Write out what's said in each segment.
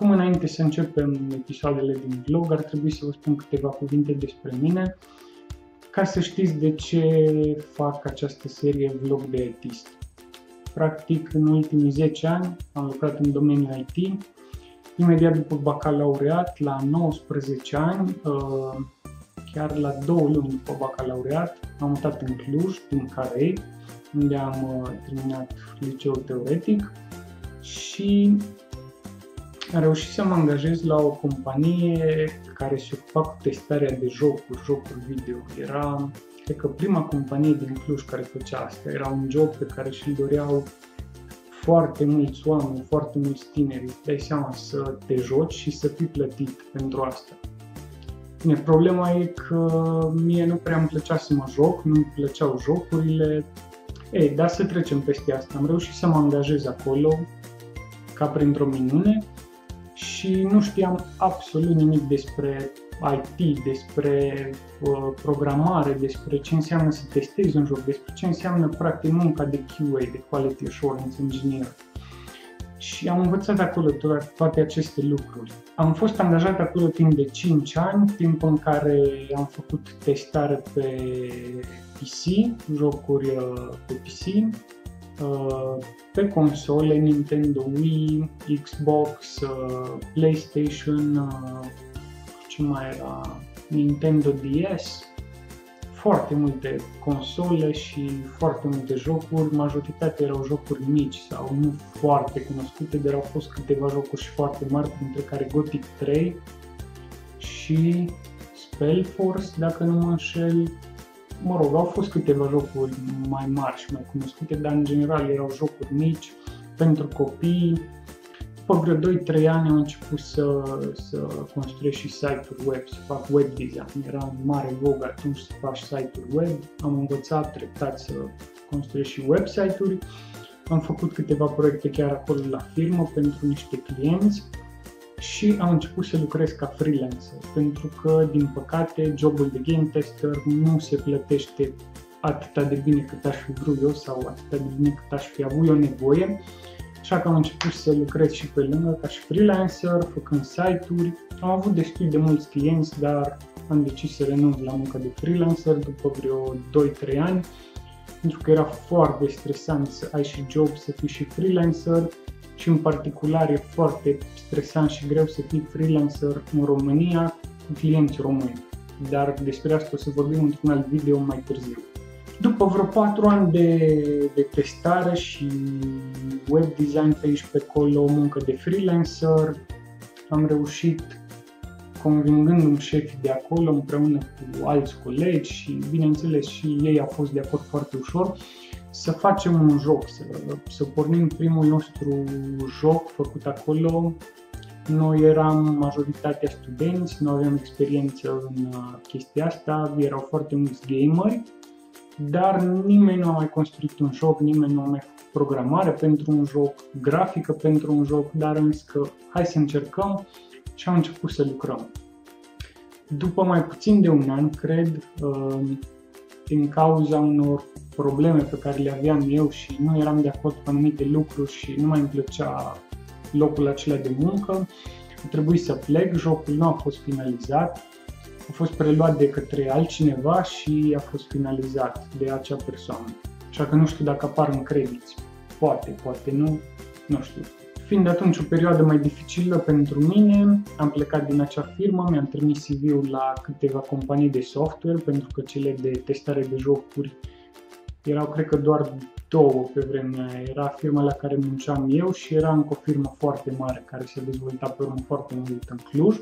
Acum, înainte să începem episoadele din vlog, ar trebui să vă spun câteva cuvinte despre mine, ca să știți de ce fac această serie vlog de artist. Practic, în ultimii 10 ani am lucrat în domeniul IT. Imediat după bacalaureat, la 19 ani, chiar la 2 luni după bacalaureat, am mutat în Cluj, din Carey, unde am terminat liceul teoretic și am reușit să mă angajez la o companie care se ocupa cu testarea de jocuri video. Era, cred că, prima companie din Cluj care făcea asta. Era un job pe care și-l doreau foarte mulți oameni, foarte mulți tineri. Îți dai seama să te joci și să fii plătit pentru asta. Bine, problema e că mie nu prea îmi plăcea să mă joc, nu-mi plăceau jocurile. Ei, dar să trecem peste asta. Am reușit să mă angajez acolo, ca printr-o minune, și nu știam absolut nimic despre IT, despre programare, despre ce înseamnă să testezi un joc, despre ce înseamnă practic munca de QA, de Quality Assurance Engineer. Și am învățat acolo toate aceste lucruri. Am fost angajat acolo timp de 5 ani, timp în care am făcut testare pe PC, jocuri pe PC, pe console, Nintendo Wii, Xbox, PlayStation, ce mai era, Nintendo DS, foarte multe console și foarte multe jocuri, majoritatea erau jocuri mici sau nu foarte cunoscute, dar au fost câteva jocuri și foarte mari, printre care Gothic 3 și Spellforce, dacă nu mă înșel. Mă rog, au fost câteva jocuri mai mari și mai cunoscute, dar în general erau jocuri mici, pentru copii. După vreo 2-3 ani am început să construiesc și site-uri web, să fac web design. Era un mare vog atunci să faci site-uri web. Am învățat treptat să construiesc și website-uri. Am făcut câteva proiecte chiar acolo la firmă pentru niște clienți și am început să lucrez ca freelancer, pentru că, din păcate, jobul de game tester nu se plătește atâta de bine cât aș fi vrut eu sau atâta de bine cât aș fi avut eu nevoie, așa că am început să lucrez și pe lângă ca și freelancer, făcând site-uri. Am avut destul de mulți clienți, dar am decis să renunț la munca de freelancer după vreo 2-3 ani, pentru că era foarte stresant să ai și job, să fii și freelancer. Și în particular e foarte stresant și greu să fii freelancer în România cu clienți români. Dar despre asta o să vorbim într-un alt video mai târziu. După vreo 4 ani de testare și web design pe aici pe acolo, muncă de freelancer, am reușit, convingându-mi șefii de acolo împreună cu alți colegi și, bineînțeles, și ei au fost de acord foarte ușor, să facem un joc, să pornim primul nostru joc făcut acolo. Noi eram majoritatea studenți, nu aveam experiență în chestia asta, erau foarte mulți gameri, dar nimeni nu a mai construit un joc, nimeni nu a mai făcut programare pentru un joc, grafică pentru un joc, dar am zis că hai să încercăm și am început să lucrăm. După mai puțin de un an, cred, din cauza unor probleme pe care le aveam eu și nu eram de acord cu anumite lucruri și nu mai îmi plăcea locul acela de muncă, a trebuit să plec, jocul nu a fost finalizat, a fost preluat de către altcineva și a fost finalizat de acea persoană. Așa că nu știu dacă apar în crediți, poate, poate nu, nu știu. Fiind atunci o perioadă mai dificilă pentru mine, am plecat din acea firmă, mi-am trimis CV-ul la câteva companii de software, pentru că cele de testare de jocuri erau, cred că, doar 2 pe vremea aia. Era firma la care munceam eu și era încă o firmă foarte mare care se dezvolta pe urmă foarte mult în Cluj.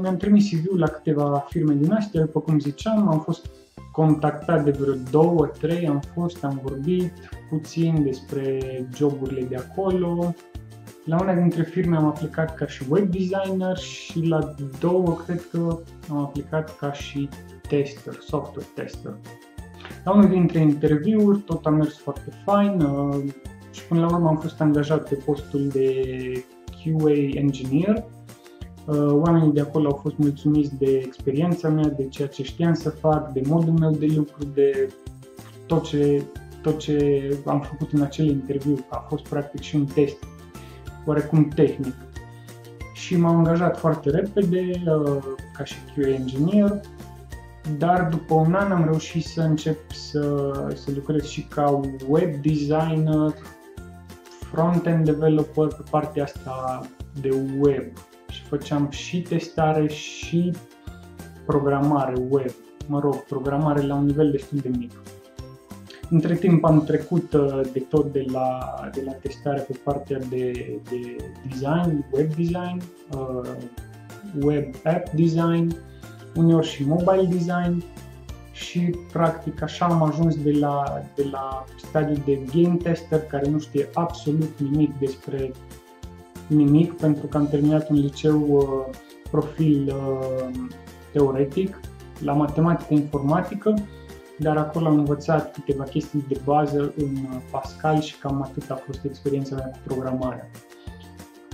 Mi-am trimis CV-ul la câteva firme din astea, după cum ziceam, am fost contactat de vreo 2-3, am vorbit puțin despre joburile de acolo. La una dintre firme am aplicat ca și web designer și la 2, cred că, am aplicat ca și tester, software tester. La unul dintre interviuri tot a mers foarte fain și până la urmă am fost angajat pe postul de QA engineer. Oamenii de acolo au fost mulțumiți de experiența mea, de ceea ce știam să fac, de modul meu de lucru, de tot ce am făcut în acel interviu. A fost practic și un test oarecum tehnic. Și m-am angajat foarte repede ca și QA engineer, dar după un an am reușit să încep să lucrez și ca web designer, front-end developer pe partea asta de web. Și făceam și testare și programare web, programare la un nivel destul de mic. Între timp am trecut de tot de la testare pe partea de design, web design, web app design, uneori și mobile design și practic așa am ajuns de la stadiul de game tester care nu știe absolut nimic despre nimic pentru că am terminat un liceu profil teoretic la matematică informatică, dar acolo am învățat câteva chestii de bază în Pascal și cam atât a fost experiența mea cu programarea.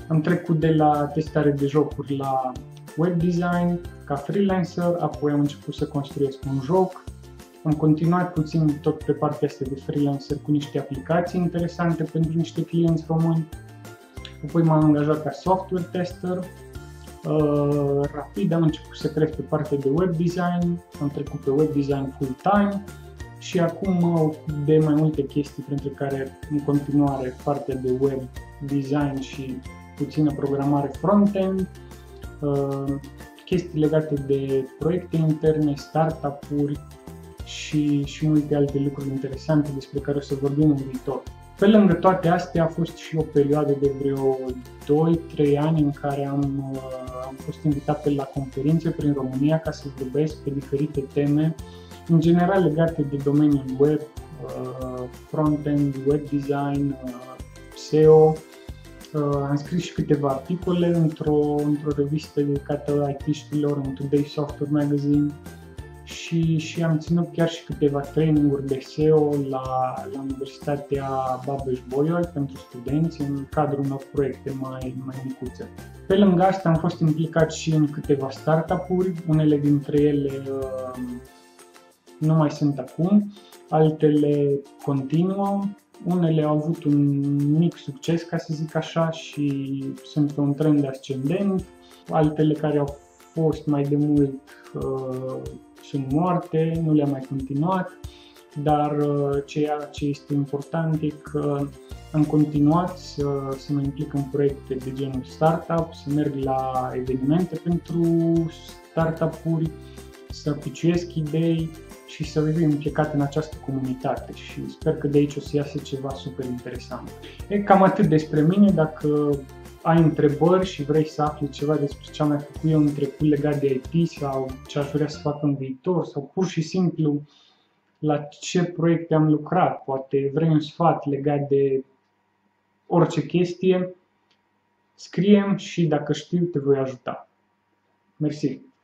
Am trecut de la testare de jocuri la web design ca freelancer, apoi am început să construiesc un joc. Am continuat puțin tot pe partea asta de freelancer cu niște aplicații interesante pentru niște clienți români. Apoi m-am angajat ca software tester. Rapid am început să cresc pe partea de web design, am trecut pe web design full-time și acum mă ocup de mai multe chestii, printre care în continuare partea de web design și puțină programare front-end, chestii legate de proiecte interne, startup-uri și multe alte lucruri interesante despre care o să vorbim în viitor. Pe lângă toate astea a fost și o perioadă de vreo 2-3 ani în care am fost invitat pe la conferințe prin România ca să vorbesc pe diferite teme, în general legate de domeniul web, front-end, web design, SEO. Am scris și câteva articole într-o revistă dedicată IT-știlor, în Today Software Magazine. Și am ținut chiar și câteva traininguri de SEO la Universitatea Babes Bolyai pentru studenți în cadrul unor proiecte mai micuțe. Pe lângă asta am fost implicat și în câteva startup-uri, unele dintre ele nu mai sunt acum, altele continuă, unele au avut un mic succes, ca să zic așa, și sunt pe un trend ascendent, altele care au fost mai de mult sunt moarte, nu le-am mai continuat, dar ceea ce este important e că am continuat să mă implic în proiecte de genul startup, să merg la evenimente pentru startup-uri, să piciuiesc idei și să fiu implicat în această comunitate și sper că de aici o să iasă ceva super interesant. E cam atât despre mine. Dacă ai întrebări și vrei să afli ceva despre ce am mai făcut eu în trecut legat de IT sau ce aș vrea să fac în viitor sau pur și simplu la ce proiecte am lucrat, poate vrei un sfat legat de orice chestie, scrie-mi și dacă știu te voi ajuta. Mersi!